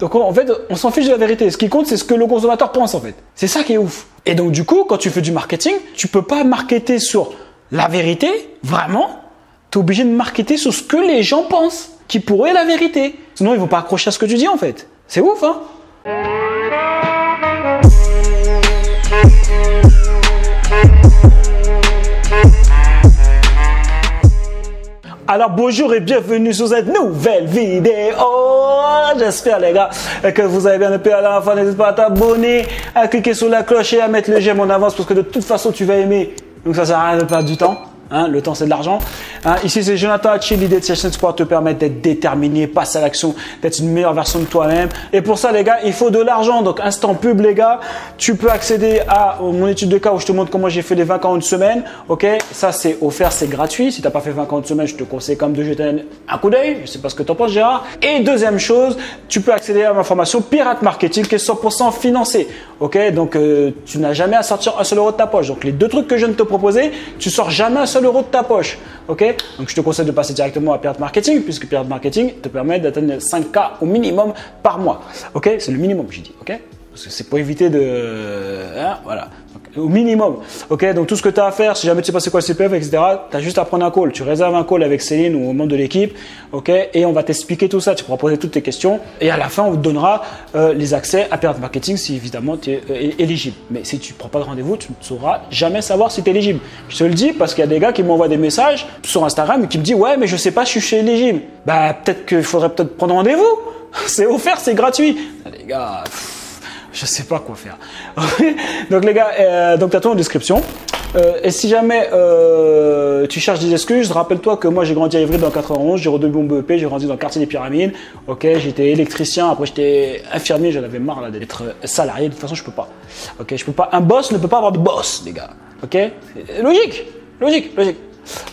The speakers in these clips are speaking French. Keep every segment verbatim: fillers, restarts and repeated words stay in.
Donc en fait, on s'en fiche de la vérité. Ce qui compte, c'est ce que le consommateur pense en fait. C'est ça qui est ouf. Et donc du coup, quand tu fais du marketing, tu peux pas marketer sur la vérité, vraiment. Tu es obligé de marketer sur ce que les gens pensent, qui pour eux est la vérité. Sinon, ils vont pas accrocher à ce que tu dis en fait. C'est ouf, hein? Alors bonjour et bienvenue sur cette nouvelle vidéo. J'espère les gars que vous avez bien aimé. À la fin, n'hésitez pas à t'abonner, à cliquer sur la cloche et à mettre le j'aime en avance parce que de toute façon tu vas aimer. Donc ça sert à rien de perdre du temps. Hein, le temps c'est de l'argent. Hein, ici c'est Jonathan Hatchi, l'idée de cette chaîne pour te permettre d'être déterminé, passer à l'action, d'être une meilleure version de toi-même. Et pour ça les gars, il faut de l'argent. Donc instant pub les gars, tu peux accéder à mon étude de cas où je te montre comment j'ai fait les vingt K en une semaine. Ok, ça c'est offert, c'est gratuit. Si t'as pas fait vingt K en une semaine, je te conseille quand même de jeter un coup d'œil. Je sais pas ce que t'en penses Gérard. Et deuxième chose, tu peux accéder à ma formation Pirate Marketing qui est cent pour cent financée. Ok, donc euh, tu n'as jamais à sortir un seul euro de ta poche. Donc les deux trucs que je viens de te proposer, tu sors jamais un seul euro de ta poche, ok? Donc je te conseille de passer directement à Pirate Marketing puisque Pirate Marketing te permet d'atteindre cinq K au minimum par mois, ok? C'est le minimum, j'ai dit, ok? Parce que c'est pour éviter de... Hein, voilà, donc, au minimum, ok? Donc tout ce que tu as à faire, si jamais tu sais pas c'est quoi le C P F, et cetera, tu as juste à prendre un call, tu réserves un call avec Céline ou un membre de l'équipe, ok? Et on va t'expliquer tout ça, tu pourras poser toutes tes questions et à la fin on te donnera euh, les accès à Pirate Marketing si évidemment tu es euh, éligible. Mais si tu prends pas de rendez-vous, tu ne sauras jamais savoir si tu es éligible. Je te le dis parce qu'il y a des gars qui m'envoient des messages sur Instagram et qui me disent ouais mais je sais pas si je suis éligible. Bah peut-être qu'il faudrait peut-être prendre rendez-vous, c'est offert, c'est gratuit. Les gars... Pff, je sais pas quoi faire. Donc les gars, euh, donc t'as tout en description. Euh, et si jamais euh, tu cherches des excuses, rappelle-toi que moi j'ai grandi à Yvry dans quatre-vingt-onze, j'ai redoublé mon B E P, j'ai grandi dans le quartier des Pyramides. Ok, j'étais électricien, après j'étais infirmier, j'en avais marre là d'être salarié. De toute façon, je peux pas. Ok, je peux pas. Un boss ne peut pas avoir de boss, les gars. Ok, logique, logique, logique.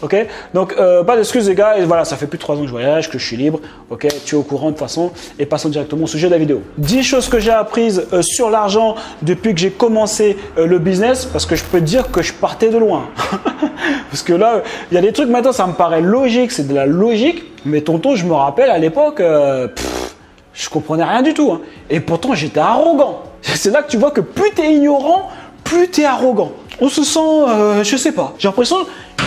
Ok, donc euh, pas d'excuses les gars, et voilà, ça fait plus de trois ans que je voyage, que je suis libre, ok, tu es au courant de toute façon, et passons directement au sujet de la vidéo. dix choses que j'ai apprises euh, sur l'argent depuis que j'ai commencé euh, le business, parce que je peux dire que je partais de loin. Parce que là, il y a des trucs maintenant, ça me paraît logique, c'est de la logique, mais tonton, je me rappelle à l'époque, euh, je comprenais rien du tout, hein. Et pourtant j'étais arrogant. C'est là que tu vois que plus t'es ignorant, plus t'es arrogant. On se sent, euh, je sais pas, j'ai l'impression...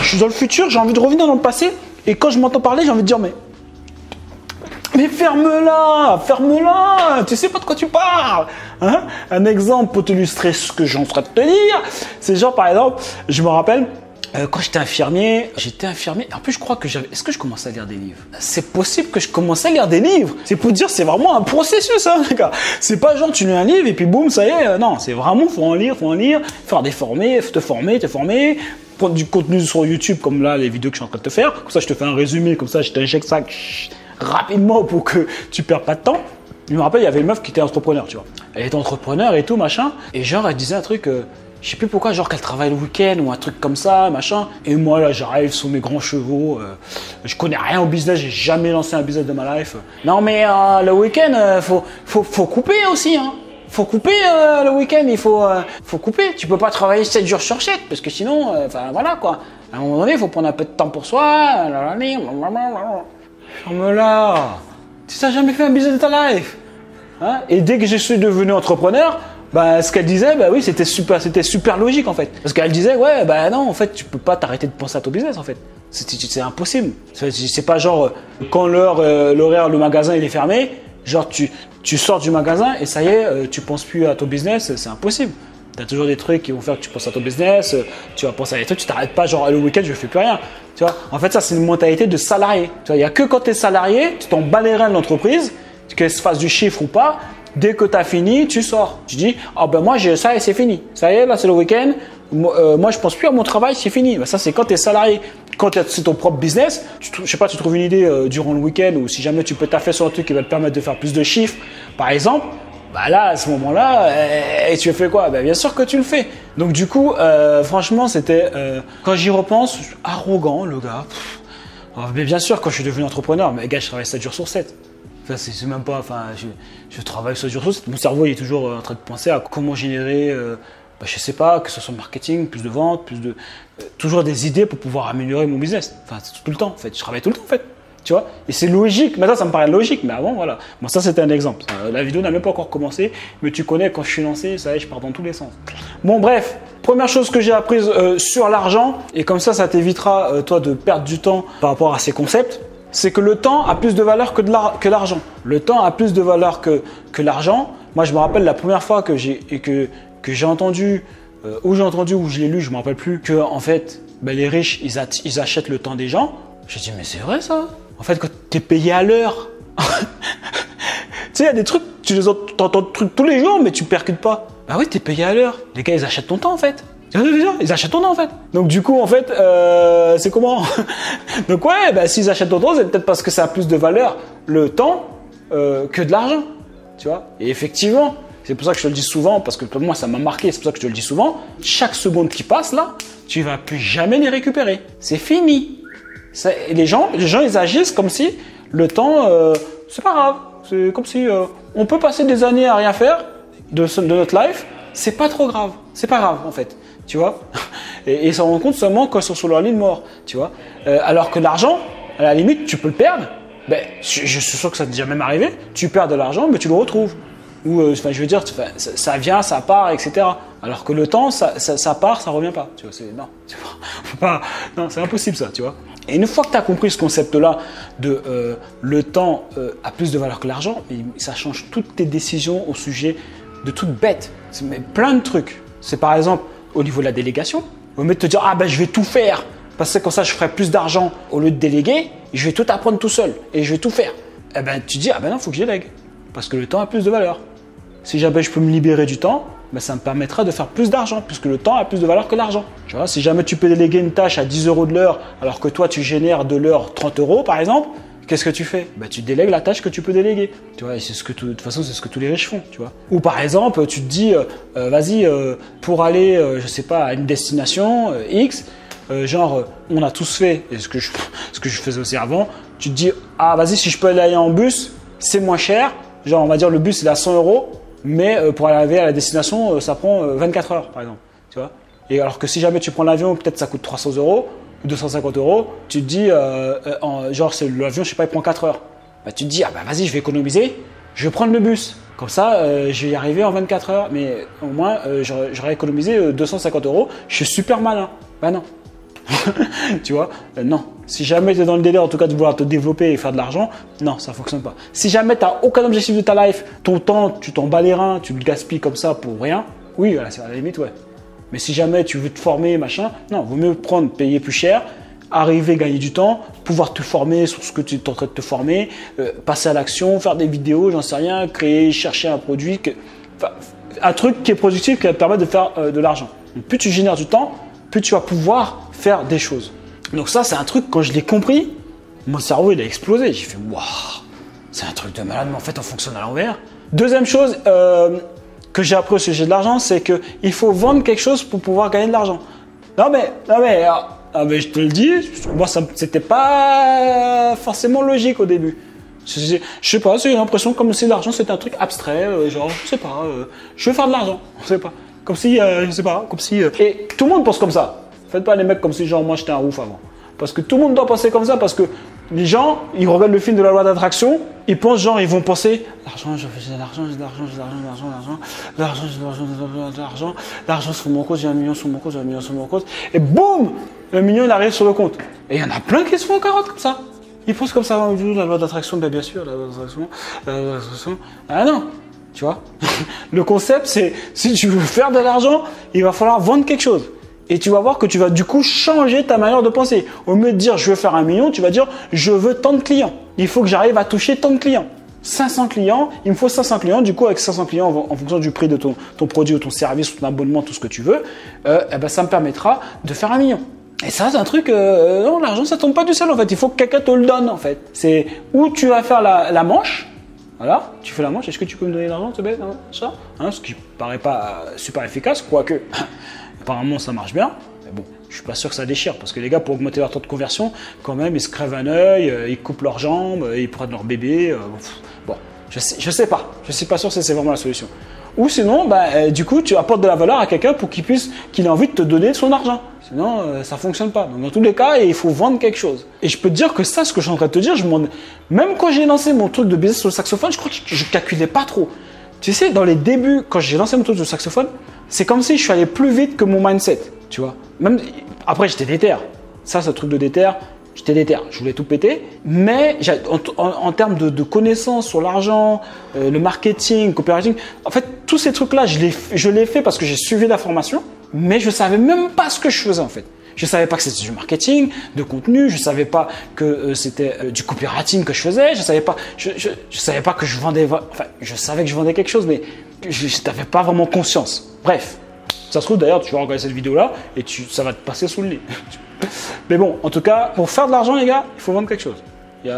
Je suis dans le futur, j'ai envie de revenir dans le passé et quand je m'entends parler, j'ai envie de dire mais... Mais ferme-la, ferme-la, tu sais pas de quoi tu parles, hein? Un exemple pour t'illustrer ce que j'en train de te dire, c'est genre par exemple, je me rappelle euh, quand j'étais infirmier, j'étais infirmier, en plus je crois que j'avais... Est-ce que je commençais à lire des livres? C'est possible que je commençais à lire des livres, c'est pour dire c'est vraiment un processus, hein, les gars. C'est pas genre tu lis un livre et puis boum, ça y est, euh, non, c'est vraiment faut en lire, faut en lire, faire des formés, te former, te former... du contenu sur YouTube comme là les vidéos que je suis en train de te faire, comme ça je te fais un résumé, comme ça je t'injecte ça rapidement pour que tu perds pas de temps. Je me rappelle il y avait une meuf qui était entrepreneur, tu vois, elle était entrepreneur et tout machin, et genre elle disait un truc, euh, je sais plus pourquoi, genre qu'elle travaille le week-end ou un truc comme ça machin, et moi là j'arrive sur mes grands chevaux, euh, je connais rien au business, j'ai jamais lancé un business de ma life, non mais euh, le week-end euh, faut, faut, faut couper aussi hein. Faut couper euh, le week-end, il faut, euh, faut couper. Tu peux pas travailler sept jours sur sept parce que sinon, enfin euh, voilà quoi. À un moment donné, il faut prendre un peu de temps pour soi. Ferme-la. Tu n'as jamais fait un business de ta life. Hein? Et dès que je suis devenu entrepreneur, bah, ce qu'elle disait, bah oui, c'était super, c'était super logique en fait. Parce qu'elle disait, ouais, bah non, en fait, tu peux pas t'arrêter de penser à ton business en fait. C'est impossible. C'est pas genre quand l'heure, euh, l'horaire, le magasin il est fermé. Genre tu, tu sors du magasin et ça y est, euh, tu penses plus à ton business, c'est impossible. Tu as toujours des trucs qui vont faire que tu penses à ton business, euh, tu vas penser à des trucs, tu t'arrêtes pas genre le week-end je fais plus rien. Tu vois, en fait ça c'est une mentalité de salarié. Il n'y a que quand tu es salarié, tu t'en bats les reins de l'entreprise, qu'elle se fasse du chiffre ou pas, dès que tu as fini, tu sors. Tu dis, ah oh, ben moi j'ai ça et c'est fini, ça y est là c'est le week-end, moi, euh, moi je pense plus à mon travail, c'est fini. Ben, ça c'est quand tu es salarié. Quand c'est ton propre business, tu, je sais pas, tu trouves une idée euh, durant le week-end ou si jamais tu peux taffer sur un truc qui va te permettre de faire plus de chiffres, par exemple, bah là, à ce moment-là, euh, tu fais quoi? Bah, bien sûr que tu le fais. Donc du coup, euh, franchement, c'était, euh, quand j'y repense, arrogant le gars. Pff. Alors, mais bien sûr, quand je suis devenu entrepreneur, mais gars, je travaille sept jours sur sept. Enfin, c'est même pas, enfin, je, je travaille sept jours sur sept. Mon cerveau il est toujours euh, en train de penser à comment générer... Euh, Bah, je sais pas, que ce soit marketing, plus de ventes, plus de... Euh, toujours des idées pour pouvoir améliorer mon business. Enfin, tout le temps, en fait. Je travaille tout le temps, en fait. Tu vois, et c'est logique. Maintenant, ça me paraît logique, mais avant, voilà. Bon, ça, c'était un exemple. La vidéo n'a même pas encore commencé, mais tu connais, quand je suis lancé, ça y est, je pars dans tous les sens. Bon, bref, première chose que j'ai apprise euh, sur l'argent, et comme ça, ça t'évitera, euh, toi, de perdre du temps par rapport à ces concepts, c'est que le temps a plus de valeur que l'argent. Le temps a plus de valeur que, que l'argent. Moi, je me rappelle la première fois que j'ai que, que j'ai entendu, euh, où j'ai entendu, où je l'ai lu, je ne me rappelle plus, que, en fait, ben, les riches, ils, ils achètent le temps des gens. J'ai dit, mais c'est vrai, ça. En fait, quand tu es payé à l'heure, tu sais, il y a des trucs, tu les entends tous les jours, mais tu ne percutes pas. Bah oui, tu es payé à l'heure. Les gars, ils achètent ton temps, en fait. Ils achètent ton temps, en fait. Donc, du coup, en fait, euh, c'est comment? Donc, ouais, bah, s'ils achètent ton temps, c'est peut-être parce que ça a plus de valeur, le temps, euh, que de l'argent. Tu vois? Et effectivement, c'est pour ça que je te le dis souvent, parce que pour moi, ça m'a marqué, c'est pour ça que je te le dis souvent. Chaque seconde qui passe, là, tu ne vas plus jamais les récupérer. C'est fini. Ça, et les gens, les gens, ils agissent comme si le temps, euh, c'est pas grave. C'est comme si euh, on peut passer des années à rien faire de, de notre life, c'est pas trop grave. C'est pas grave en fait, tu vois. Et ils s'en rendent compte seulement quand ils sont sur leur lit de mort, tu vois. Euh, alors que l'argent, à la limite, tu peux le perdre. Ben, je, je suis sûr que ça t'est déjà même arrivé. Tu perds de l'argent, mais tu le retrouves. Ou, euh, je veux dire, ça, ça vient, ça part, et cetera. Alors que le temps, ça, ça, ça part, ça revient pas. Tu vois, c'est non, pas, non, c'est impossible ça, tu vois. Et une fois que tu as compris ce concept-là de euh, le temps euh, a plus de valeur que l'argent, ça change toutes tes décisions au sujet de toutes bêtes. Mais plein de trucs. C'est par exemple au niveau de la délégation. Au lieu de te dire ah ben je vais tout faire parce que comme ça je ferai plus d'argent, au lieu de déléguer, je vais tout apprendre tout seul et je vais tout faire. Eh ben tu dis ah ben non, faut que je délègue parce que le temps a plus de valeur. Si jamais je peux me libérer du temps, ben ça me permettra de faire plus d'argent puisque le temps a plus de valeur que l'argent. Tu vois, si jamais tu peux déléguer une tâche à dix euros de l'heure alors que toi tu génères de l'heure trente euros par exemple, qu'est-ce que tu fais? Ben tu délègues la tâche que tu peux déléguer. Tu vois, et c'est ce que tout, de toute façon c'est ce que tous les riches font. Tu vois. Ou par exemple tu te dis euh, euh, vas-y euh, pour aller euh, je sais pas à une destination euh, X, euh, genre euh, on a tous fait et ce que je ce que je faisais aussi avant. Tu te dis ah vas-y si je peux aller en bus c'est moins cher. Genre on va dire le bus il est à cent euros. Mais pour arriver à la destination, ça prend vingt-quatre heures, par exemple. Tu vois? Et alors que si jamais tu prends l'avion, peut-être ça coûte trois cents euros, deux cent cinquante euros, tu te dis, euh, euh, genre l'avion, je sais pas, il prend quatre heures. Bah, tu te dis, ah bah vas-y, je vais économiser, je vais prendre le bus. Comme ça, euh, je vais y arriver en vingt-quatre heures. Mais au moins, euh, j'aurais économisé deux cent cinquante euros, je suis super malin. Bah non. Tu vois, euh, non. Si jamais tu es dans le délai, en tout cas, de vouloir te développer et faire de l'argent, non, ça ne fonctionne pas. Si jamais tu n'as aucun objectif de ta life, ton temps, tu t'en bats les reins, tu le gaspilles comme ça pour rien, oui, à la limite, ouais. Mais si jamais tu veux te former, machin, non, vaut mieux prendre, payer plus cher, arriver, gagner du temps, pouvoir te former sur ce que tu es en train de te former, euh, passer à l'action, faire des vidéos, j'en sais rien, créer, chercher un produit, que, enfin, un truc qui est productif, qui va te permettre de faire euh, de l'argent. Plus tu génères du temps, plus tu vas pouvoir faire des choses. Donc ça, c'est un truc, quand je l'ai compris, mon cerveau, il a explosé. J'ai fait, waouh, c'est un truc de malade, mais en fait, on fonctionne à l'envers. Deuxième chose euh, que j'ai appris au sujet de l'argent, c'est qu'il faut vendre quelque chose pour pouvoir gagner de l'argent. Non mais, non mais, non mais, je te le dis, moi, ça c'était pas forcément logique au début. Je sais pas, j'ai l'impression comme si l'argent, c'était un truc abstrait, euh, genre, je sais pas, euh, je veux faire de l'argent, je sais pas. Comme si, euh, je sais pas, comme si… Euh... Et tout le monde pense comme ça. Faites pas les mecs comme si genre moi j'étais un ouf avant. Parce que tout le monde doit penser comme ça, parce que les gens, ils regardent le film de la loi d'attraction, ils pensent genre, ils vont penser l'argent, j'ai de l'argent, j'ai de l'argent, j'ai de l'argent, j'ai de l'argent, j'ai de l'argent, j'ai de l'argent, l'argent sur mon compte, j'ai un million sur mon compte, j'ai un million sur mon compte, et boum, le million il arrive sur le compte. Et il y en a plein qui se font en carotte comme ça. Ils pensent comme ça, la loi d'attraction, ben bien sûr, la loi d'attraction, la loi d'attraction, ah non, tu vois. Le concept c'est, si tu veux faire de l'argent, il va falloir vendre quelque chose. Et tu vas voir que tu vas du coup changer ta manière de penser. Au lieu de dire je veux faire un million, tu vas dire je veux tant de clients. Il faut que j'arrive à toucher tant de clients. cinq cents clients, il me faut cinq cents clients. Du coup, avec cinq cents clients, en fonction du prix de ton, ton produit ou ton service, ton abonnement, tout ce que tu veux, euh, eh ben, ça me permettra de faire un million. Et ça, c'est un truc, euh, non, l'argent, ça tombe pas du ciel en fait. Il faut que quelqu'un te le donne en fait. C'est où tu vas faire la, la manche. Voilà, tu fais la manche. Est-ce que tu peux me donner de l'argent, te bête, hein, ça hein, ce qui paraît pas super efficace, quoique. Apparemment, ça marche bien, mais bon, je suis pas sûr que ça déchire parce que les gars, pour augmenter leur temps de conversion, quand même, ils se crèvent un œil, ils coupent leurs jambes, ils prennent leur bébé. Euh, bon, Je ne sais, je sais pas. Je ne suis pas sûr que c'est vraiment la solution. Ou sinon, bah, euh, du coup, tu apportes de la valeur à quelqu'un pour qu'il puisse, qu'il ait envie de te donner son argent. Sinon, euh, ça ne fonctionne pas. Donc, dans tous les cas, il faut vendre quelque chose. Et je peux te dire que ça, ce que je suis en train de te dire, je même quand j'ai lancé mon truc de business sur le saxophone, je crois que je ne calculais pas trop. Tu sais, dans les débuts, quand j'ai lancé mon truc sur le saxophone, c'est comme si je suis allé plus vite que mon mindset. Tu vois. Même... Après, j'étais déter. Ça, c'est un truc de déter. J'étais déter, je voulais tout péter, mais en, en, en termes de, de connaissances sur l'argent, euh, le marketing, copywriting, en fait, tous ces trucs-là, je l'ai fait parce que j'ai suivi la formation, mais je ne savais même pas ce que je faisais en fait. Je ne savais pas que c'était du marketing, de contenu, je ne savais pas que euh, c'était euh, du copywriting que je faisais, je ne savais, je, je, je savais pas que je vendais, enfin, je savais que je vendais quelque chose, mais je n'avais pas vraiment conscience. Bref, ça se trouve d'ailleurs, tu vas regarder cette vidéo-là et tu, ça va te passer sous le nez. Mais bon, en tout cas, pour faire de l'argent, les gars, il faut vendre quelque chose. Il n'y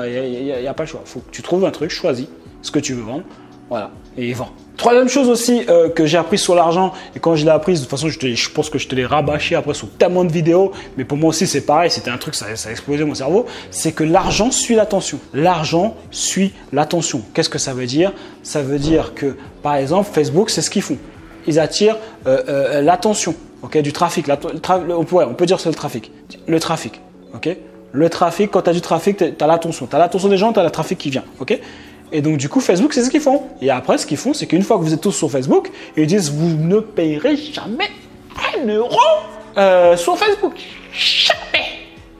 a, a, a pas le choix. Il faut que tu trouves un truc, choisis ce que tu veux vendre. Voilà, et vends. Troisième chose aussi euh, que j'ai appris sur l'argent, et quand je l'ai appris, de toute façon, je, te, je pense que je te l'ai rabâché après sur tellement de vidéos, mais pour moi aussi, c'est pareil, c'était un truc, ça, ça a explosé mon cerveau, c'est que l'argent suit l'attention. L'argent suit l'attention. Qu'est-ce que ça veut dire? Ça veut dire que, par exemple, Facebook, c'est ce qu'ils font. Ils attirent euh, euh, l'attention. Okay, du trafic, la, tra, le, ouais, on peut dire que c'est le trafic. Le trafic, ok. Le trafic, quand tu as du trafic, tu as l'attention. Tu as l'attention des gens, tu as le trafic qui vient, ok. Et donc, du coup, Facebook, c'est ce qu'ils font. Et après, ce qu'ils font, c'est qu'une fois que vous êtes tous sur Facebook, ils disent « Vous ne payerez jamais un euro euh, sur Facebook. Jamais !»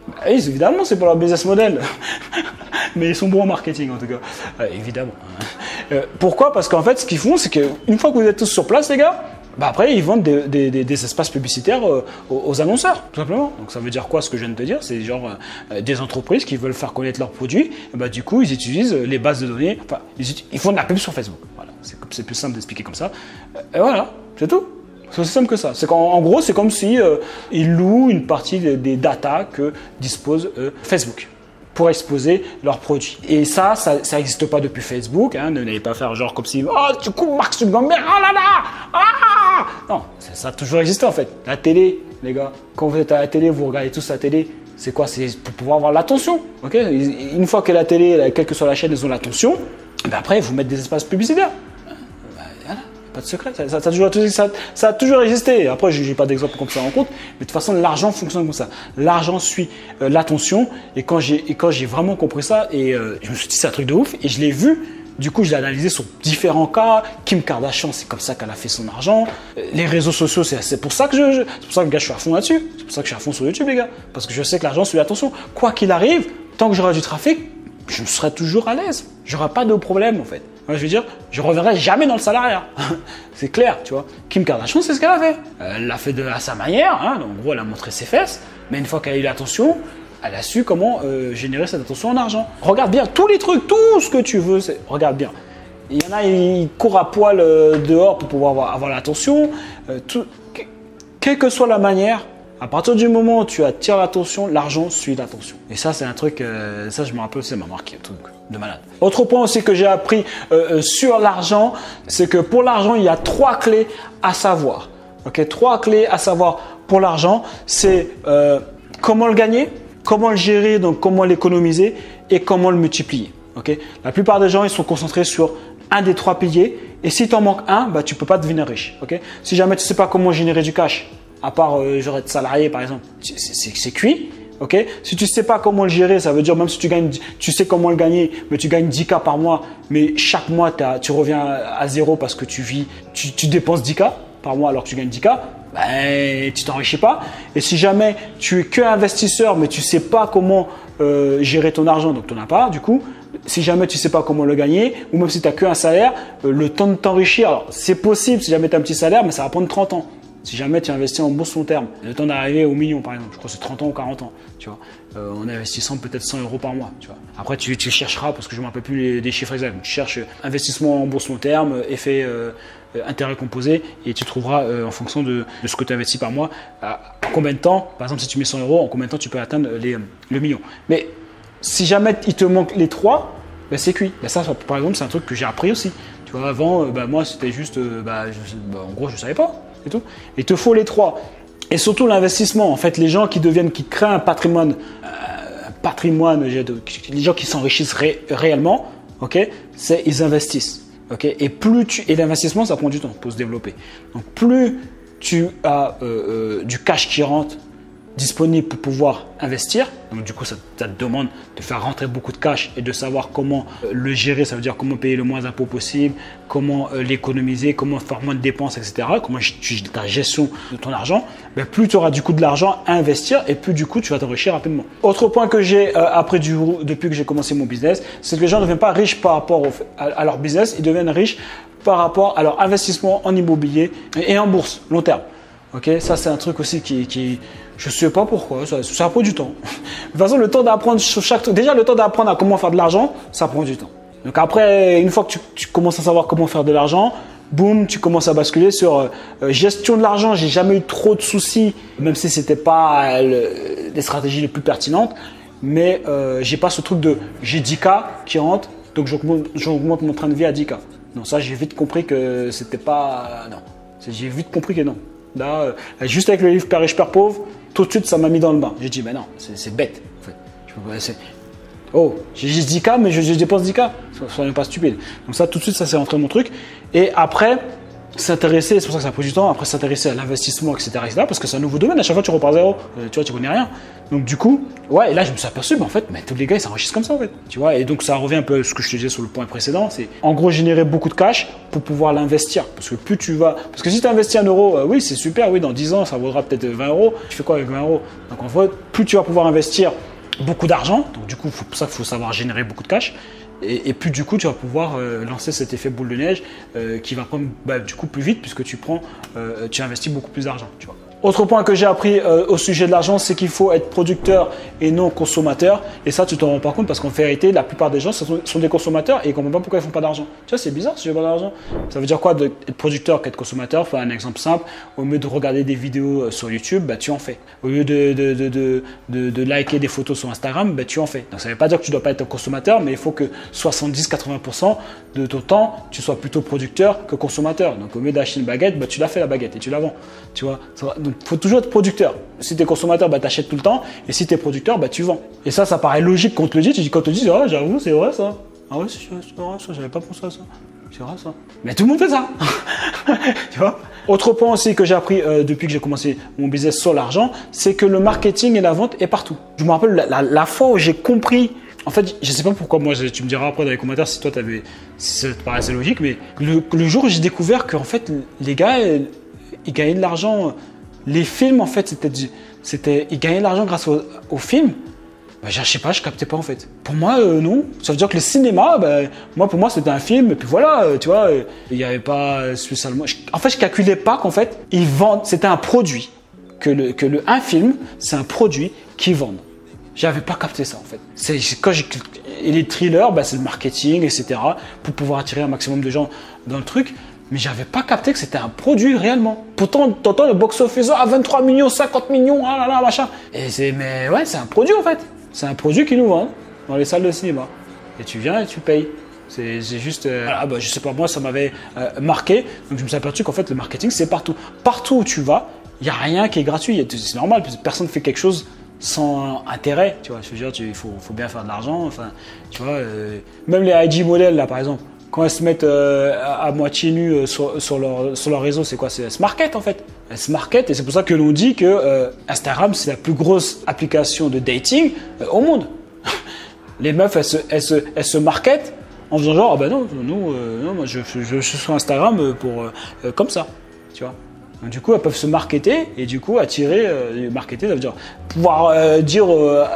Bah, évidemment, c'est pour leur business model. Mais ils sont bons en marketing, en tout cas. Euh, évidemment. Euh, pourquoi? Parce qu'en fait, ce qu'ils font, c'est qu'une fois que vous êtes tous sur place, les gars, bah après, ils vendent des, des, des, des espaces publicitaires euh, aux, aux annonceurs, tout simplement. Donc, ça veut dire quoi ce que je viens de te dire? C'est genre euh, des entreprises qui veulent faire connaître leurs produits. Et bah, du coup, ils utilisent les bases de données. Enfin, ils, ils font de la pub sur Facebook. Voilà, c'est plus simple d'expliquer comme ça. Et voilà, c'est tout. C'est aussi simple que ça. C'est qu'en en gros, c'est comme si euh, ils louent une partie des, des data que dispose euh, Facebook pour exposer leurs produits. Et ça, ça n'existe pas depuis Facebook. Hein, ne n'allez pas faire genre comme si « Oh, du coup, Marc Zuckerberg, oh là là ah !» Non, ça, ça a toujours existé en fait. La télé, les gars, quand vous êtes à la télé, vous regardez tous la télé. C'est quoi? C'est pour pouvoir avoir l'attention. Okay, une fois que la télé, quelle que soit la chaîne, ils ont l'attention, ben après, ils vous mettent des espaces publicitaires. Ben, voilà, pas de secret. Ça, ça, ça, a toujours, ça, ça a toujours existé. Après, je n'ai pas d'exemple comme ça en compte. Mais de toute façon, l'argent fonctionne comme ça. L'argent suit euh, l'attention. Et quand j'ai vraiment compris ça, et euh, je me suis dit, c'est un truc de ouf. Et je l'ai vu. Du coup, je l'ai analysé sur différents cas. Kim Kardashian, c'est comme ça qu'elle a fait son argent. Les réseaux sociaux, c'est pour ça que je, je, c'est pour ça que, gars, je suis à fond là-dessus. C'est pour ça que je suis à fond sur YouTube, les gars. Parce que je sais que l'argent suit l'attention. Quoi qu'il arrive, tant que j'aurai du trafic, je me serai toujours à l'aise. J'aurai pas de problème, en fait. Je veux dire, je reverrai jamais dans le salariat. C'est clair, tu vois. Kim Kardashian, c'est ce qu'elle a fait. Elle l'a fait de, à sa manière. Hein. Donc, en gros, elle a montré ses fesses. Mais une fois qu'elle a eu l'attention, elle a su comment euh, générer cette attention en argent. Regarde bien tous les trucs, tout ce que tu veux. Regarde bien. Il y en a, ils courent à poil euh, dehors pour pouvoir avoir, avoir l'attention. Euh, tout... Quelle que soit la manière, à partir du moment où tu attires l'attention, l'argent suit l'attention. Et ça, c'est un truc, euh, ça je me rappelle, c'est ma marque, truc de malade. Autre point aussi que j'ai appris euh, euh, sur l'argent, c'est que pour l'argent, il y a trois clés à savoir. Okay, trois clés à savoir pour l'argent, c'est euh, comment le gagner, comment le gérer, donc comment l'économiser et comment le multiplier. Okay, la plupart des gens, ils sont concentrés sur un des trois piliers et si tu en manques un, bah, tu ne peux pas devenir riche. Okay, si jamais tu ne sais pas comment générer du cash, à part euh, genre être salarié par exemple, c'est cuit. Okay, si tu ne sais pas comment le gérer, ça veut dire même si tu gagnes, tu sais comment le gagner, mais tu gagnes dix K par mois, mais chaque mois, t'as, tu reviens à zéro parce que tu vis, tu, tu dépenses dix K par mois alors que tu gagnes dix K, ben, tu t'enrichis pas. Et si jamais tu es que investisseur mais tu sais pas comment euh, gérer ton argent, donc tu n'en as pas, du coup, si jamais tu sais pas comment le gagner, ou même si tu n'as qu'un salaire, euh, le temps de t'enrichir, alors c'est possible si jamais tu as un petit salaire, mais ça va prendre trente ans. Si jamais tu investis en bourse long terme, le temps d'arriver au million par exemple, je crois que c'est trente ans ou quarante ans, tu vois, euh, en investissant peut-être cent euros par mois, tu vois. Après, tu, tu chercheras, parce que je ne me rappelle plus des chiffres exacts, tu cherches investissement en bourse long terme, effet euh, intérêt composé, et tu trouveras euh, en fonction de, de ce que tu investis par mois, à, à combien de temps, par exemple, si tu mets cent euros, en combien de temps tu peux atteindre les, euh, le million. Mais si jamais il te manque les trois, ben, c'est cuit. Ben, ça, par exemple, c'est un truc que j'ai appris aussi. Tu vois, avant, ben, moi, c'était juste, ben, je, ben, en gros, je ne savais pas. Et tout. Il te faut les trois. Et surtout l'investissement. En fait, les gens qui deviennent, qui créent un patrimoine, euh, patrimoine, les gens qui s'enrichissent ré réellement, ok, c'est ils investissent. Okay, et plus tu, et l'investissement, ça prend du temps pour se développer. Donc, plus tu as euh, euh, du cash qui rentre disponible pour pouvoir investir, donc du coup, ça, ça te demande de faire rentrer beaucoup de cash et de savoir comment euh, le gérer. Ça veut dire comment payer le moins d'impôts possible, comment euh, l'économiser, comment faire moins de dépenses, et cetera. Comment tu, ta gestion de ton argent. Mais plus tu auras du coup de l'argent à investir et plus du coup, tu vas t'enrichir rapidement. Autre point que j'ai euh, appris du, depuis que j'ai commencé mon business, c'est que les gens ne deviennent pas riches par rapport au, à, à leur business, ils deviennent riches par rapport à leur investissement en immobilier et en bourse long terme. Ok, ça c'est un truc aussi qui, qui je sais pas pourquoi, ça, ça prend du temps. De toute façon, le temps d'apprendre sur chaque truc, déjà le temps d'apprendre à comment faire de l'argent, ça prend du temps. Donc après, une fois que tu, tu commences à savoir comment faire de l'argent, boum, tu commences à basculer sur euh, gestion de l'argent. J'ai jamais eu trop de soucis, même si c'était pas euh, le, les stratégies les plus pertinentes, mais euh, j'ai pas ce truc de j'ai dix K qui rentre, donc j'augmente, j'augmente mon train de vie à dix K. Non, ça j'ai vite compris que c'était pas, non, j'ai vite compris que non. Là, juste avec le livre Père riche, père pauvre, tout de suite ça m'a mis dans le bain. J'ai dit, mais non, c'est bête. En fait. Je peux pas, oh, j'ai juste dix K, mais je, je dépense dix K. Ça n'est pas stupide. Donc, ça, tout de suite, ça s'est rentré dans mon truc. Et après, s'intéresser, c'est pour ça que ça prend du temps, après s'intéresser à l'investissement, et cetera, et cetera, parce que c'est un nouveau domaine. À chaque fois, tu repars zéro. Tu vois, tu connais rien. Donc, du coup, ouais, et là, je me suis aperçu, mais en fait, mais tous les gars, ils s'enrichissent comme ça, en fait. Tu vois, et donc, ça revient un peu à ce que je te disais sur le point précédent, c'est en gros générer beaucoup de cash pour pouvoir l'investir. Parce que plus tu vas. Parce que si tu investis un euro, euh, oui, c'est super, oui, dans dix ans, ça vaudra peut-être vingt euros. Tu fais quoi avec vingt euros? Donc, en fait, plus tu vas pouvoir investir beaucoup d'argent, donc du coup, c'est pour ça qu'il faut savoir générer beaucoup de cash. Et, et puis du coup, tu vas pouvoir euh, lancer cet effet boule de neige euh, qui va prendre bah, du coup plus vite puisque tu prends, euh, tu investis beaucoup plus d'argent. Autre point que j'ai appris euh, au sujet de l'argent, c'est qu'il faut être producteur et non consommateur. Et ça, tu t'en rends pas compte parce qu'en vérité, la plupart des gens sont, sont des consommateurs et ils comprennent pas pourquoi ils font pas d'argent. Tu vois, c'est bizarre si je veux pas d'argent. Ça veut dire quoi d'être producteur qu'être consommateur? Enfin, un exemple simple, au lieu de regarder des vidéos sur YouTube, bah, tu en fais. Au lieu de, de, de, de, de, de liker des photos sur Instagram, bah, tu en fais. Donc, ça veut pas dire que tu dois pas être consommateur, mais il faut que soixante-dix à quatre-vingts pour cent de ton temps, tu sois plutôt producteur que consommateur. Donc, au lieu d'acheter une baguette, bah, tu la fais la baguette et tu la vends. Tu vois, ça, donc, il faut toujours être producteur. Si tu es consommateur, bah, tu achètes tout le temps. Et si tu es producteur, bah, tu vends. Et ça, ça paraît logique quand on te le dit. Tu dis, quand on te dit, ah, j'avoue, c'est vrai ça. Ah ouais, c'est vrai ça, j'avais pas pensé à ça. C'est vrai ça. Mais tout le monde fait ça. Tu vois? Autre point aussi que j'ai appris euh, depuis que j'ai commencé mon business sur l'argent, c'est que le marketing et la vente est partout. Je me rappelle la, la, la fois où j'ai compris. En fait, je sais pas pourquoi, moi, tu me diras après dans les commentaires si toi, t'avais, si ça te paraissait logique, mais le, le jour où j'ai découvert que en fait, les gars, ils, ils gagnaient de l'argent. Les films, en fait, c'était, ils gagnaient de l'argent grâce aux, aux films. Bah, je sais pas, je captais pas en fait. Pour moi, euh, non. Ça veut dire que le cinéma, bah, moi, pour moi, c'était un film. Et puis voilà, euh, tu vois, il euh, n'y avait pas spécialement. Je, en fait, je calculais pas qu'en fait, ils vendent. C'était un produit. Que le, que le, un film, c'est un produit qu'ils vendent. J'avais pas capté ça en fait. C'est quand j'ai, et les thrillers, bah, c'est le marketing, et cetera. Pour pouvoir attirer un maximum de gens dans le truc. Mais j'avais pas capté que c'était un produit réellement. Pourtant, t'entends le box-office à vingt-trois millions, cinquante millions, ah là là, machin. Et c'est, mais ouais, c'est un produit en fait. C'est un produit qu'ils nous vendent dans les salles de cinéma. Et tu viens et tu payes. C'est juste, euh, ah bah, je sais pas, moi ça m'avait euh, marqué. Donc je me suis aperçu qu'en fait le marketing c'est partout. Partout où tu vas, il n'y a rien qui est gratuit. C'est normal, personne ne fait quelque chose sans intérêt. Tu vois, je veux dire, il faut, faut bien faire de l'argent. Enfin, tu vois, euh, même les I G modèles là par exemple. Quand elles se mettent euh, à, à moitié nues sur, sur, leur, sur leur réseau, c'est quoi? C'est se market en fait. Elles se market et c'est pour ça que l'on dit que euh, Instagram, c'est la plus grosse application de dating euh, au monde. Les meufs, elles se, elles se, elles se marketent en faisant genre, ah ben non, nous, euh, non moi, je, je, je suis sur Instagram pour, euh, comme ça, tu vois. Donc, du coup, elles peuvent se marketer et du coup, attirer, euh, marketer, ça veut dire pouvoir euh, dire. Euh,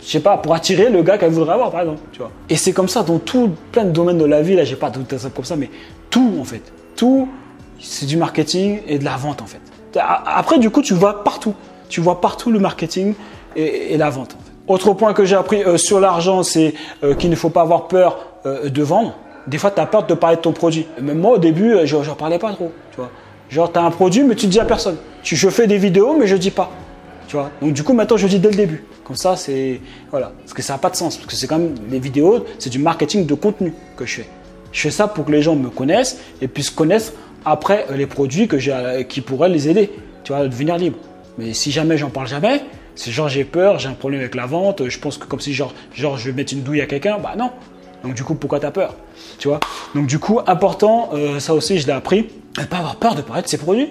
Je sais pas, pour attirer le gars qu'elle voudrait avoir, par exemple, tu vois. Et c'est comme ça dans tout plein de domaines de la vie. Là, j'ai pas tout ça comme ça, mais tout en fait, tout, c'est du marketing et de la vente en fait. Après, du coup, tu vois partout, tu vois partout le marketing et, et la vente. En fait. Autre point que j'ai appris euh, sur l'argent, c'est euh, qu'il ne faut pas avoir peur euh, de vendre. Des fois, tu as peur de parler de ton produit. Même moi, au début, euh, je n'en parlais pas trop, tu vois. Genre, tu as un produit, mais tu ne dis à personne. Tu, je fais des vidéos, mais je ne dis pas. Tu vois, donc du coup maintenant je dis dès le début, comme ça c'est voilà, parce que ça n'a pas de sens, parce que c'est quand même des vidéos, c'est du marketing de contenu que je fais. Je fais ça pour que les gens me connaissent et puissent connaître après les produits que j'ai, qui pourraient les aider, tu vois, à devenir libre. Mais si jamais j'en parle jamais, c'est genre j'ai peur, j'ai un problème avec la vente, je pense que comme si genre, genre je vais mettre une douille à quelqu'un, bah non. Donc du coup, pourquoi t'as peur, tu vois? Donc du coup, important, euh, ça aussi, je l'ai appris, ne pas avoir peur de parler de ses produits.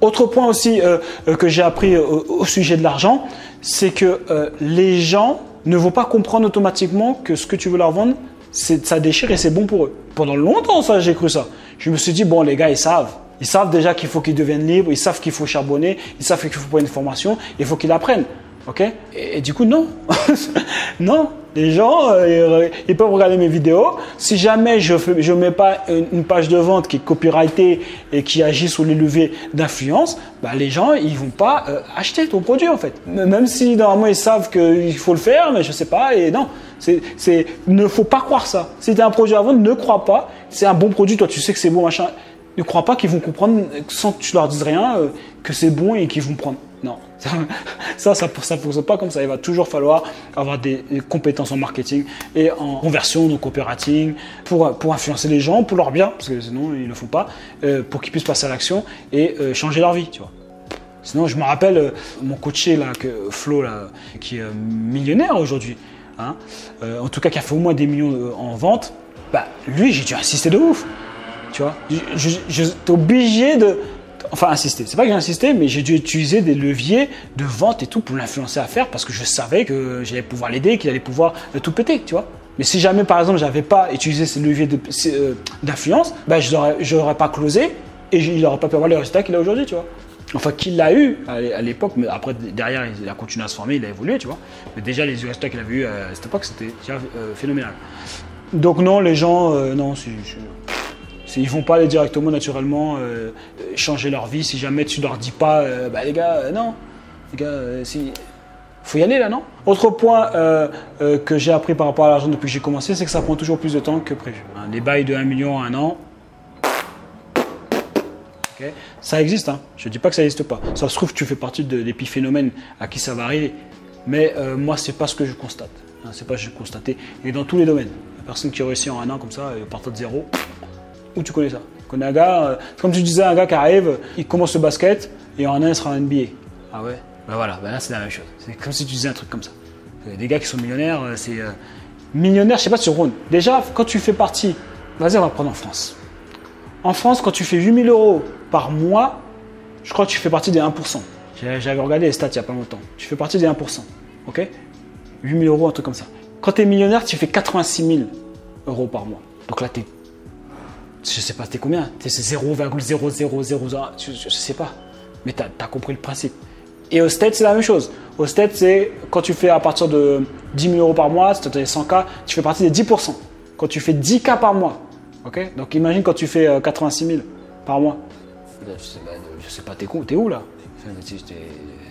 Autre point aussi euh, que j'ai appris euh, au sujet de l'argent, c'est que euh, les gens ne vont pas comprendre automatiquement que ce que tu veux leur vendre, ça déchire et c'est bon pour eux. Pendant longtemps, ça, j'ai cru ça. Je me suis dit, bon, les gars, ils savent. Ils savent déjà qu'il faut qu'ils deviennent libres, ils savent qu'il faut charbonner, ils savent qu'il faut prendre une formation, il faut qu'ils apprennent. Ok, et, et du coup, non. Non, les gens, euh, ils peuvent regarder mes vidéos. Si jamais je ne je mets pas une, une page de vente qui est copyrightée et qui agit sous les leviers d'influence, bah, les gens, ils ne vont pas euh, acheter ton produit en fait. Même si normalement, ils savent qu'il faut le faire, mais je ne sais pas. Et non, il ne faut pas croire ça. Si tu as un produit à vendre, ne crois pas. C'est un bon produit, toi tu sais que c'est bon, machin. Ne crois pas qu'ils vont comprendre sans que tu leur dises rien, euh, que c'est bon et qu'ils vont prendre. Non, ça, ça, ça, ça ne fonctionne pas comme ça. Il va toujours falloir avoir des, des compétences en marketing et en conversion, donc operating, pour, pour influencer les gens, pour leur bien, parce que sinon ils ne le font pas, euh, pour qu'ils puissent passer à l'action et euh, changer leur vie, tu vois. Sinon, je me rappelle euh, mon coaché, là, que, Flo, là, qui est euh, millionnaire aujourd'hui, hein, euh, en tout cas qui a fait au moins des millions euh, en vente, bah, lui, j'ai dû insister de ouf, tu vois. Je, je, je, t'es obligé de... Enfin, insister. C'est pas que j'ai insisté, mais j'ai dû utiliser des leviers de vente et tout pour l'influencer à faire parce que je savais que j'allais pouvoir l'aider, qu'il allait pouvoir tout péter, tu vois. Mais si jamais, par exemple, j'avais pas utilisé ces leviers d'influence, euh, ben, je n'aurais pas closé et il n'aurait pas pu avoir les résultats qu'il a aujourd'hui, tu vois. Enfin, qu'il a eu à l'époque, mais après, derrière, il a continué à se former, il a évolué, tu vois. Mais déjà, les résultats qu'il avait eu à cette époque, c'était déjà euh, phénoménal. Donc non, les gens, euh, non, c'est... Ils ne vont pas aller directement, naturellement, euh, changer leur vie si jamais tu ne leur dis pas euh, « bah les gars, euh, non, les gars, euh, si... faut y aller là, non ?» Autre point euh, euh, que j'ai appris par rapport à l'argent depuis que j'ai commencé, c'est que ça prend toujours plus de temps que prévu. Hein, les bails de un million à un an, okay, ça existe, hein, je ne dis pas que ça n'existe pas. Ça se trouve que tu fais partie de, des petits phénomènes à qui ça va arriver, mais euh, moi, ce n'est pas ce que je constate. Hein, ce n'est pas ce que j'ai constaté, et dans tous les domaines. La personne qui réussit en un an comme ça, euh, partant de zéro, où tu connais ça? Tu connais un gars, euh, comme tu disais, un gars qui arrive, il commence le basket et en un an, il sera en N B A. Ah ouais? Ben voilà, ben là, c'est la même chose. C'est comme si tu disais un truc comme ça. Des gars qui sont millionnaires, c'est. Euh, millionnaire, je sais pas, sur Rhône. Déjà, quand tu fais partie, vas-y, on va prendre en France. En France, quand tu fais huit mille euros par mois, je crois que tu fais partie des un pour cent. J'avais regardé les stats il n'y a pas longtemps. Tu fais partie des un pour cent. Ok? huit mille euros, un truc comme ça. Quand tu es millionnaire, tu fais quatre-vingt-six mille euros par mois. Donc là, tu es. Je sais pas, t'es combien? C'est zéro virgule zéro zéro zéro un, je, je, je sais pas. Mais t'as as compris le principe. Et au state, c'est la même chose. Au state, c'est quand tu fais à partir de dix mille euros par mois, si tu as cent K, tu fais partie des dix pour cent. Quand tu fais dix K par mois, ok? Donc imagine quand tu fais euh, quatre-vingt-six mille par mois. Je sais pas, je sais pas t'es où, t'es où là?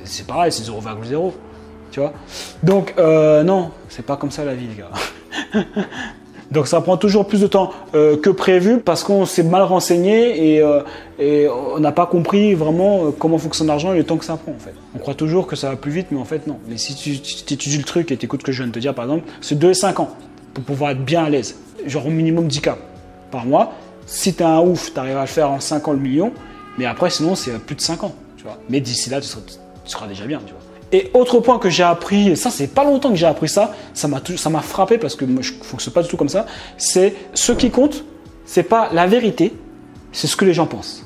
C'est pareil, c'est zéro virgule zéro. Tu vois? Donc euh, non, c'est pas comme ça la vie, les gars. Donc ça prend toujours plus de temps euh, que prévu parce qu'on s'est mal renseigné et, euh, et on n'a pas compris vraiment comment fonctionne l'argent et le temps que ça prend en fait. On croit toujours que ça va plus vite mais en fait non. Mais si tu, tu étudies le truc et tu écoutes ce que je viens de te dire par exemple, c'est deux et cinq ans pour pouvoir être bien à l'aise. Genre au minimum dix K par mois. Si t'es un ouf, t'arrives à le faire en cinq ans le million, mais après sinon c'est plus de cinq ans. Tu vois. Mais d'ici là, tu seras, tu seras déjà bien. Tu vois. Et autre point que j'ai appris, et ça c'est pas longtemps que j'ai appris ça, ça m'a frappé parce que moi, je ne fonctionne pas du tout comme ça, c'est ce qui compte, c'est pas la vérité, c'est ce que les gens pensent.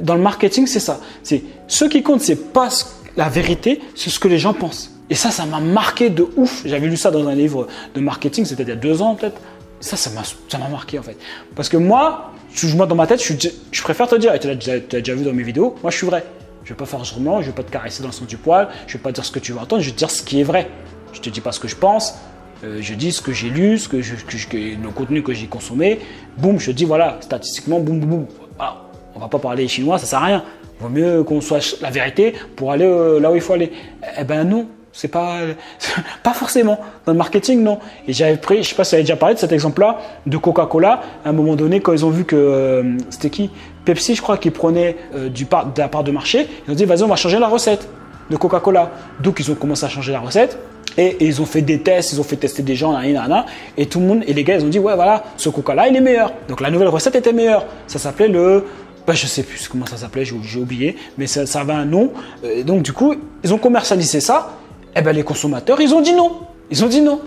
Dans le marketing, c'est ça. C'est ce qui compte, c'est pas la vérité, c'est ce que les gens pensent. Et ça, ça m'a marqué de ouf. J'avais lu ça dans un livre de marketing, c'était il y a deux ans peut-être. Ça, ça m'a marqué en fait. Parce que moi, moi dans ma tête, je, je préfère te dire, et tu l'as déjà vu dans mes vidéos, moi je suis vrai. Je ne vais pas faire forcément, je ne vais pas te caresser dans le sens du poil, je ne vais pas dire ce que tu veux entendre, je vais te dire ce qui est vrai. Je ne te dis pas ce que je pense, euh, je dis ce que j'ai lu, ce que je, que je, que le contenu que j'ai consommé. Boum, je te dis voilà, statistiquement, boum, boum, boum. Voilà. On ne va pas parler chinois, ça ne sert à rien. Il vaut mieux qu'on soit la vérité pour aller euh, là où il faut aller. Eh ben non, c'est pas, pas forcément. Dans le marketing, non. Et j'avais pris, je ne sais pas si j'avais déjà parlé de cet exemple-là, de Coca-Cola. À un moment donné, quand ils ont vu que euh, c'était qui ? Pepsi, je crois, qui prenait euh, du par, de la part de marché, ils ont dit vas-y, on va changer la recette de Coca-Cola. Donc ils ont commencé à changer la recette et, et ils ont fait des tests, ils ont fait tester des gens, nan, nan, nan, et tout le monde, et les gars, ils ont dit ouais, voilà, ce Coca-là, il est meilleur. Donc la nouvelle recette était meilleure. Ça s'appelait le. Bah, je sais plus comment ça s'appelait, j'ai oublié, mais ça, ça avait un nom. Et donc du coup, ils ont commercialisé ça, et ben les consommateurs, ils ont dit non. Ils ont dit non.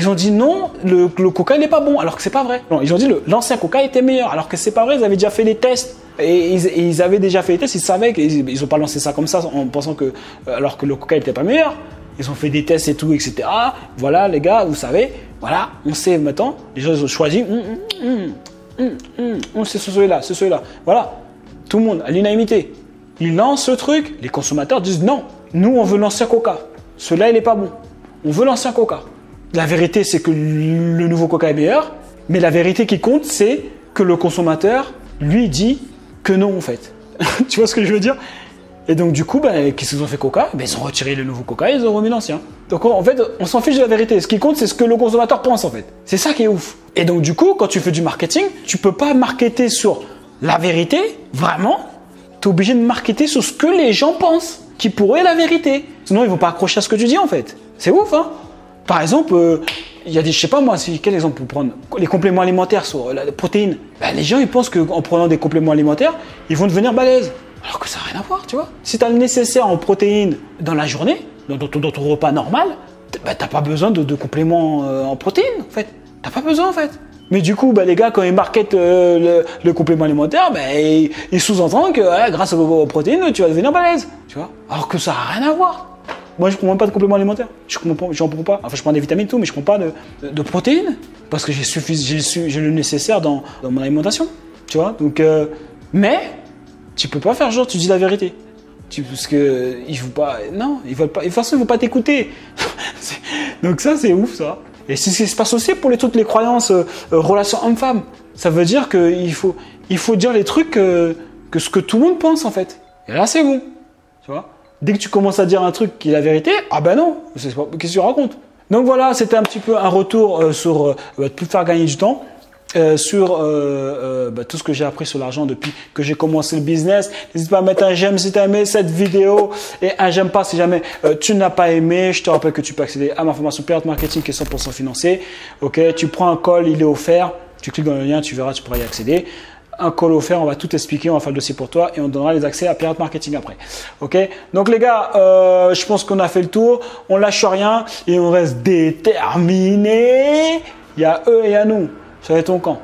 Ils ont dit non, le, le coca il n'est pas bon alors que c'est pas vrai. Non, ils ont dit l'ancien coca était meilleur alors que c'est pas vrai, ils avaient déjà fait les tests. Et ils, et ils avaient déjà fait les tests, ils savaient qu'ils ils ont pas lancé ça comme ça en pensant que alors que le coca n'était pas meilleur. Ils ont fait des tests et tout, et cetera. Voilà les gars, vous savez, voilà, on sait maintenant. Les gens ils ont choisi, mm, mm, mm, mm, mm, c'est celui-là, c'est celui-là. Voilà, tout le monde à l'unanimité. Ils lancent ce truc, les consommateurs disent non, nous on veut l'ancien coca. Celui-là il n'est pas bon, on veut l'ancien coca. La vérité c'est que le nouveau coca est meilleur, mais la vérité qui compte c'est que le consommateur lui dit que non en fait. Tu vois ce que je veux dire? Et donc du coup, ben, qu'est-ce qu'ils ont fait coca? Ben, ils ont retiré le nouveau coca et ils ont remis l'ancien. Donc en fait, on s'en fiche de la vérité. Ce qui compte, c'est ce que le consommateur pense en fait. C'est ça qui est ouf. Et donc du coup, quand tu fais du marketing, tu peux pas marketer sur la vérité, vraiment. Tu es obligé de marketer sur ce que les gens pensent, qui pourrait la vérité. Sinon, ils vont pas accrocher à ce que tu dis en fait. C'est ouf, hein? Par exemple, euh, il y a des, je sais pas moi, quel exemple pour prendre? Les compléments alimentaires sur la protéine. Ben, les gens, ils pensent qu'en prenant des compléments alimentaires, ils vont devenir balèzes. Alors que ça n'a rien à voir, tu vois. Si tu as le nécessaire en protéines dans la journée, dans, dans, dans ton repas normal, bah, tu n'as pas besoin de, de compléments euh, en protéines, en fait. Tu n'as pas besoin, en fait. Mais du coup, bah, les gars, quand ils marketent euh, le, le complément alimentaire, bah, ils, ils sous-entendent que euh, grâce aux, aux protéines, tu vas devenir balèze, tu vois. Alors que ça n'a rien à voir. Moi, je ne prends même pas de compléments alimentaires. Je n'en prends, prends pas. Enfin, je prends des vitamines et tout, mais je ne prends pas de, de, de protéines parce que j'ai j'ai le nécessaire dans, dans mon alimentation, tu vois. Donc, euh, mais... tu peux pas faire genre tu dis la vérité, tu, parce que ils vont pas, non, ils veulent pas, de toute façon ils vont pas t'écouter. Donc ça c'est ouf ça. Et c'est ce qui se passe aussi pour les, toutes les croyances euh, relations homme-femme. Ça veut dire que il faut, il faut dire les trucs euh, que ce que tout le monde pense en fait. Et là c'est bon, tu vois. Dès que tu commences à dire un truc qui est la vérité, ah ben non, qu'est-ce que tu racontes. Donc voilà, c'était un petit peu un retour euh, sur euh, plus faire gagner du temps. Euh, sur euh, euh, bah, tout ce que j'ai appris sur l'argent depuis que j'ai commencé le business. N'hésite pas à mettre un j'aime si tu as aimé cette vidéo et un j'aime pas si jamais euh, tu n'as pas aimé. Je te rappelle que tu peux accéder à ma formation Pirate Marketing qui est cent pour cent financée. Ok, tu prends un call, il est offert. Tu cliques dans le lien, tu verras, tu pourras y accéder. Un call offert, on va tout expliquer, on va faire le dossier pour toi et on donnera les accès à Pirate Marketing après. Ok, donc les gars, euh, je pense qu'on a fait le tour. On lâche rien et on reste déterminé. Il y a eux et il y a nous. Ça va être ton camp.